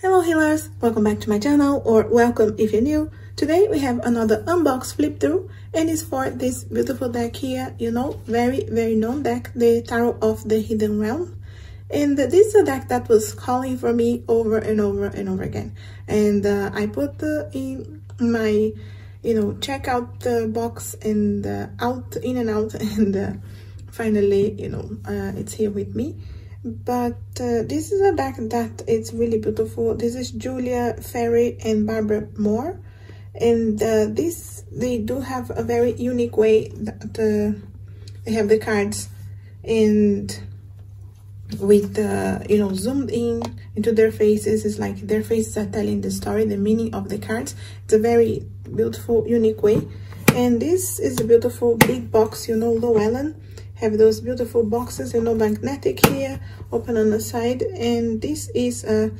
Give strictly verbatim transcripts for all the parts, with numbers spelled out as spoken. Hello healers, welcome back to my channel, or welcome if you're new. Today we have another unbox flip through, and it's for this beautiful deck here, you know, very very known deck, the Tarot of the Hidden Realm. And this is a deck that was calling for me over and over and over again, and uh, I put uh, in my, you know, checkout uh, box and uh, out in and out, and uh, finally, you know, uh, it's here with me. But uh, this is a deck that it's really beautiful. This is Julia Jeffrey and Barbara Moore, and uh, this they do have a very unique way that uh, they have the cards, and with uh, you know, zoomed in into their faces. It's like their faces are telling the story, the meaning of the cards. It's a very beautiful, unique way. And this is a beautiful big box, you know, Llewellyn have those beautiful boxes, you know, magnetic here, open on the side. And this is uh,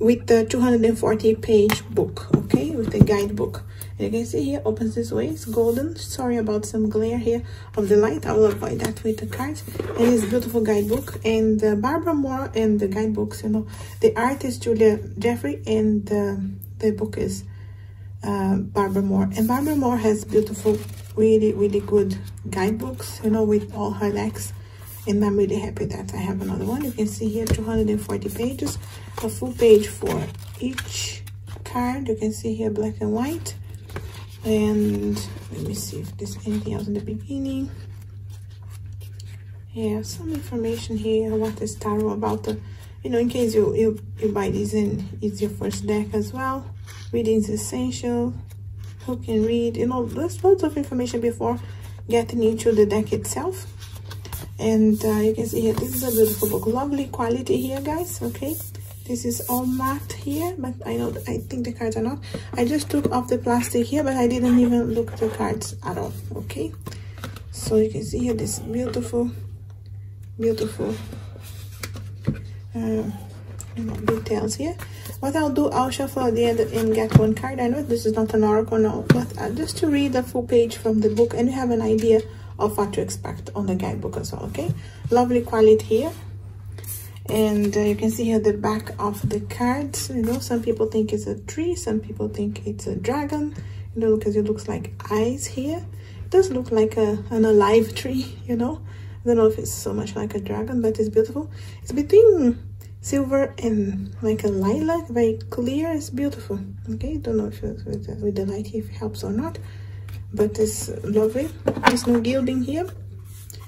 with the two hundred forty page book, okay, with the guidebook. And you can see here, opens this way, it's golden. Sorry about some glare here of the light, I will avoid that with the cards. And it's beautiful guidebook. And uh, Barbara Moore and the guidebooks, you know, the art is Julia Jeffrey, and uh, the book is uh, Barbara Moore. And Barbara Moore has beautiful, really really good guidebooks, you know, with all her decks, and I'm really happy that I have another one. You can see here two hundred forty pages, a full page for each card. You can see here black and white, and let me see if there's anything else in the beginning. Yeah, some information here, what is tarot about, the, you know, in case you, you you buy this and it's your first deck as well. Reading is essential, who can read, you know, there's lots of information before getting into the deck itself. And uh, you can see here, this is a beautiful book, lovely quality here, guys. Okay, this is all marked here, but I know, I think the cards are not. I just took off the plastic here, but I didn't even look at the cards at all. Okay, so you can see here this beautiful beautiful uh, details here. What I'll do, I'll shuffle at the end and get one card. I know this is not an oracle now, but uh, just to read a full page from the book and you have an idea of what to expect on the guidebook as well. Okay, lovely quality here. And uh, you can see here the back of the cards, you know, some people think it's a tree, some people think it's a dragon, you know, because it looks like eyes here. It does look like a an alive tree, you know. I don't know if it's so much like a dragon, but it's beautiful. It's between silver and like a lilac, very clear. It's beautiful. Okay, don't know if it's with the, with the light if it helps or not, but it's lovely. There's no gilding here.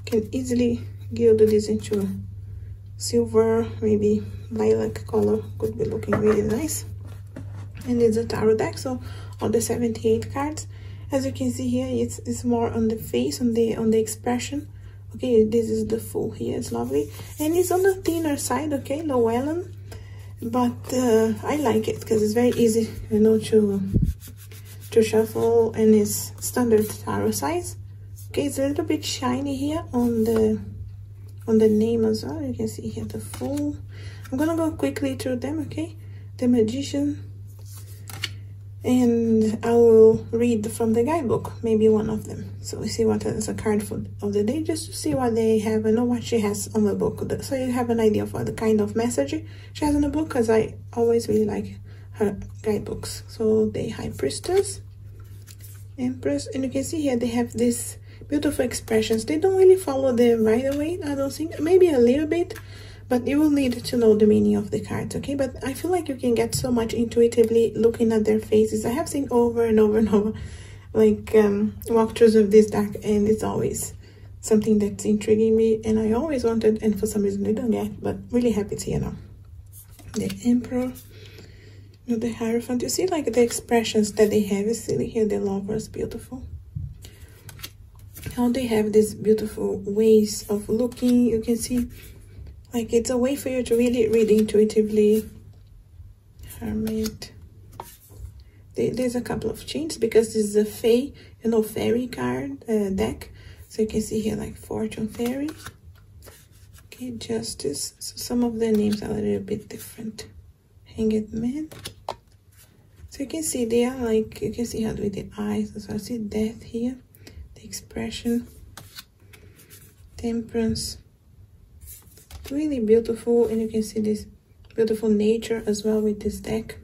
Can easily gild this into silver, maybe lilac color, could be looking really nice. And it's a tarot deck, so on the seventy-eight cards, as you can see here, it's, it's more on the face, on the on the expression. Okay, this is the full here, it's lovely. And it's on the thinner side, okay, Llewellyn. But uh, I like it because it's very easy, you know, to to shuffle, and it's standard tarot size. Okay, it's a little bit shiny here on the on the name as well. You can see here the full. I'm gonna go quickly through them, okay? The Magician. And I will read from the guidebook, maybe one of them. So we see what is a card for of the day, just to see what they have and know what she has on the book. So you have an idea of what the kind of message she has on the book, because I always really like her guidebooks. So the High Priestess, Empress, and you can see here they have these beautiful expressions. They don't really follow them right away, I don't think, maybe a little bit. But you will need to know the meaning of the cards, okay? But I feel like you can get so much intuitively looking at their faces. I have seen over and over and over, like, um, walkthroughs of this deck, and it's always something that's intriguing me, and I always wanted, and for some reason I don't get, but really happy to, you know. The Emperor, the Hierophant. You see, like, the expressions that they have. You see here the Lovers, beautiful. How they have these beautiful ways of looking. You can see, like, it's a way for you to really read intuitively. Hermit. There's a couple of chains because this is a fae, you know, fairy card uh, deck. So you can see here like Fortune Fairy. Okay, Justice. So some of the names are a little bit different. Hanged Man. So you can see they are like, you can see how with the eyes as well. See Death here. The expression. Temperance. Really beautiful, and you can see this Beautiful nature as well with this deck.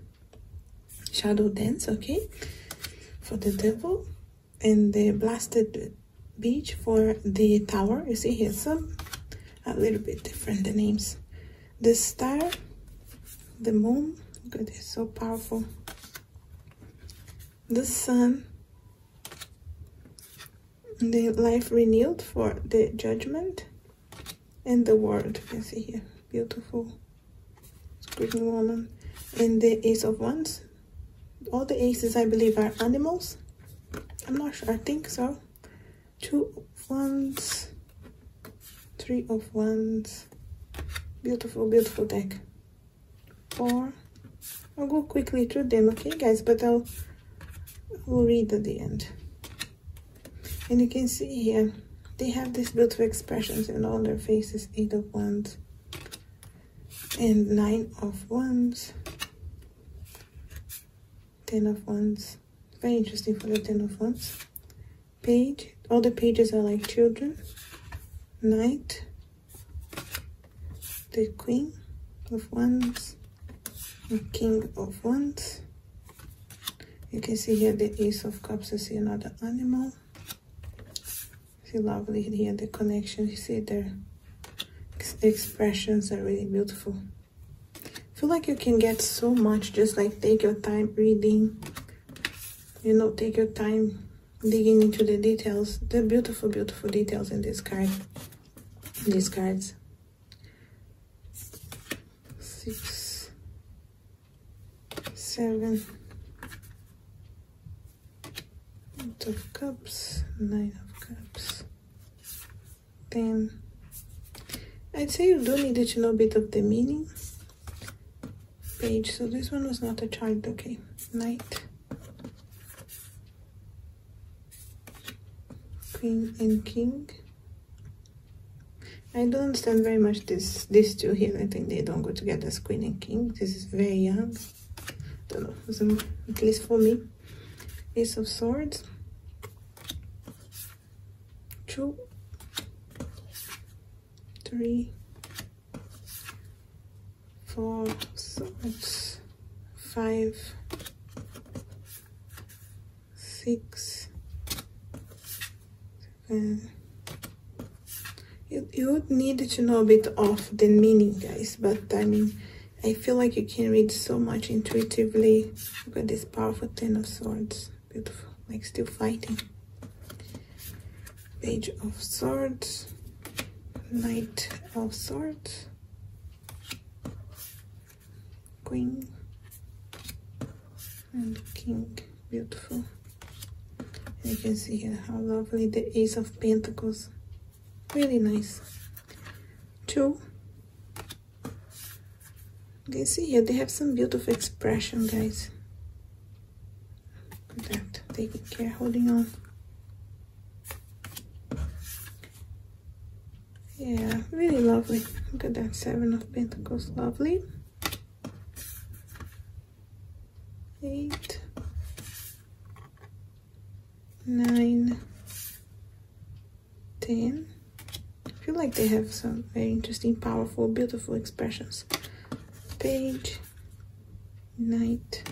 Shadow Dance, okay, for the devil, and the Blasted Beach for the tower. You see here some a little bit different the names. The star, the moon, good, it's so powerful. The sun, the life renewed for the judgment, and the world. You see here, beautiful screaming woman, and the Ace of Wands. All the aces, I believe, are animals. I'm not sure. I think so. Two of Wands, Three of Wands. Beautiful, beautiful deck. Four. I'll go quickly through them, okay, guys? But I'll, I'll read at the end. And you can see here, they have these beautiful expressions in all their faces. Eight of Wands and Nine of Wands. Ten of Wands, very interesting for the Ten of Wands. Page, all the pages are like children. Knight, the Queen of Wands, the King of Wands. You can see here the Ace of Cups, you see another animal. See, lovely here, the connection, you see their ex expressions are really beautiful. Feel like you can get so much, just like take your time reading, you know, take your time digging into the details, the beautiful, beautiful details in this card, in these cards. Six, seven, eight of cups, nine of cups, ten. I'd say you do need to know a bit of the meaning. Page, so this one was not a child, okay. Knight, Queen and King. I don't understand very much this these two here. I think they don't go together as Queen and King. This is very young. Don't know, some, at least for me. Ace of Swords. Two. Three. Four of Swords, five, six, seven. You, you would need to know a bit of the meaning, guys, but I mean, I feel like you can read so much intuitively. Look at this powerful Ten of Swords, beautiful, like still fighting. Page of Swords, Knight of Swords, Queen and King, beautiful. And you can see here how lovely the Ace of Pentacles, really nice. Two. You can see here they have some beautiful expression, guys. Look at that, taking care, holding on. Yeah, really lovely. Look at that, Seven of Pentacles, lovely. Eight, nine, ten. I feel like they have some very interesting, powerful, beautiful expressions. Page, Knight,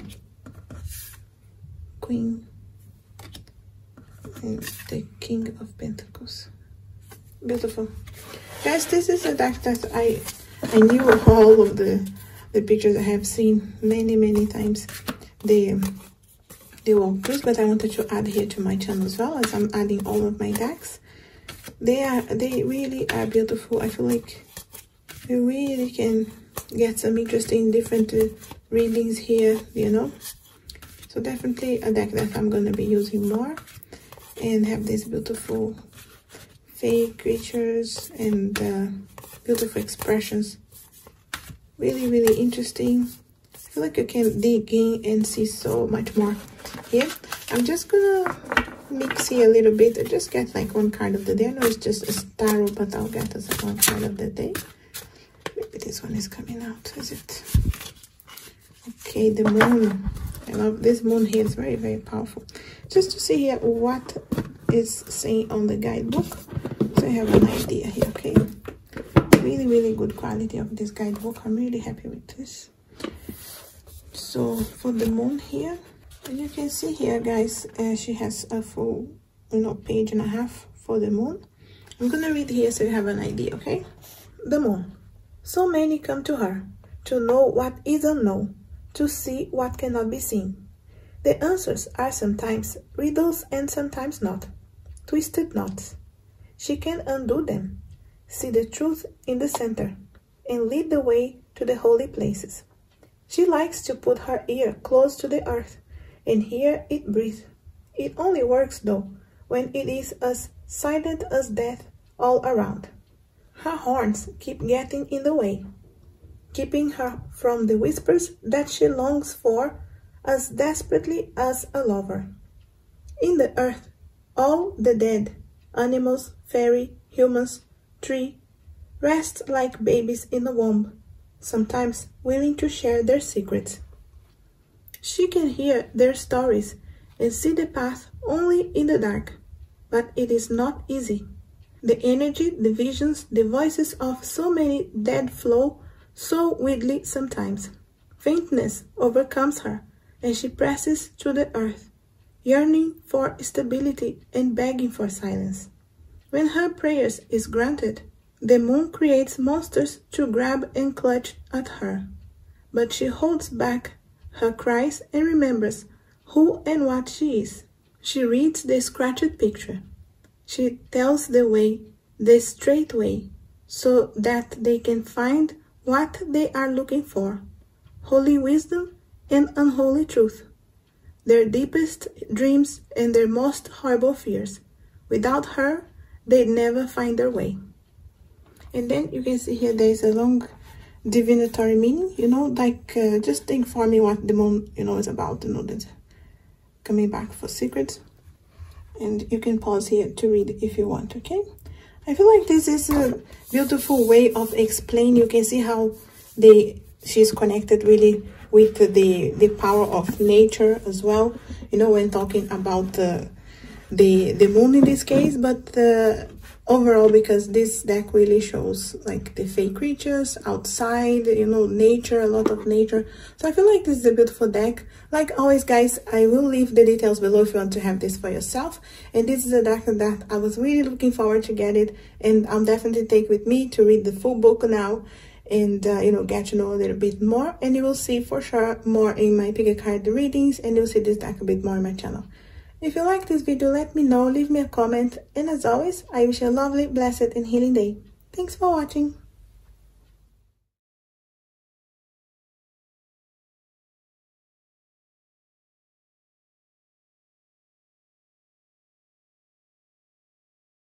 Queen, and the King of Pentacles. Beautiful. Guys, this is a deck that I I knew of all of the, the pictures I have seen many, many times. The, the walkthroughs, but I wanted to add here to my channel as well, as I'm adding all of my decks. They are, they really are beautiful. I feel like you really can get some interesting different uh, readings here, you know. So definitely a deck that I'm going to be using more, and have these beautiful fake creatures and uh, beautiful expressions. Really, really interesting. I feel like you can dig in and see so much more here. I'm just gonna mix here a little bit. I just get like one card of the day. I know it's just a tarot, but I'll get us one card of the day. Maybe this one is coming out, is it? Okay, the moon. I love this moon here. It's very, very powerful. Just to see here what is saying on the guidebook, so I have an idea here, okay? Really, really good quality of this guidebook. I'm really happy with this. So for the moon here, as you can see here, guys, uh, she has a full, you know, page and a half for the moon. I'm gonna read here so you have an idea, okay? The moon. So many come to her to know what is unknown, to see what cannot be seen. The answers are sometimes riddles and sometimes not, twisted knots. She can undo them, see the truth in the center, and lead the way to the holy places. She likes to put her ear close to the earth and hear it breathe. It only works, though, when it is as silent as death all around. Her horns keep getting in the way, keeping her from the whispers that she longs for as desperately as a lover. In the earth, all the dead, animals, fairy, humans, tree, rest like babies in a womb, sometimes willing to share their secrets. She can hear their stories and see the path only in the dark, but it is not easy. The energy, the visions, the voices of so many dead flow so wildly sometimes. Faintness overcomes her, and she presses to the earth, yearning for stability and begging for silence. When her prayers is granted, the moon creates monsters to grab and clutch at her. But she holds back her cries and remembers who and what she is. She reads the scratched picture. She tells the way, the straight way, so that they can find what they are looking for, holy wisdom and unholy truth, their deepest dreams and their most horrible fears. Without her, they never find their way. And then you can see here there is a long divinatory meaning, you know, like uh, just informing what the moon, you know, is about, you know, that's coming back for secrets. And you can pause here to read if you want, okay? I feel like this is a beautiful way of explaining. You can see how they she's connected really with the the power of nature as well, you know, when talking about uh, the the moon in this case. But uh, overall, because this deck really shows like the fey creatures outside, you know, nature, a lot of nature. So I feel like this is a beautiful deck. Like always, guys, I will leave the details below if you want to have this for yourself. And this is a deck that I was really looking forward to get it, and I'll definitely take with me to read the full book now, and uh, you know, get to know a little bit more. And you will see for sure more in my pick a card readings, and you'll see this deck a bit more on my channel. If you like this video, let me know, leave me a comment, and as always, I wish you a lovely, blessed, and healing day. Thanks for watching!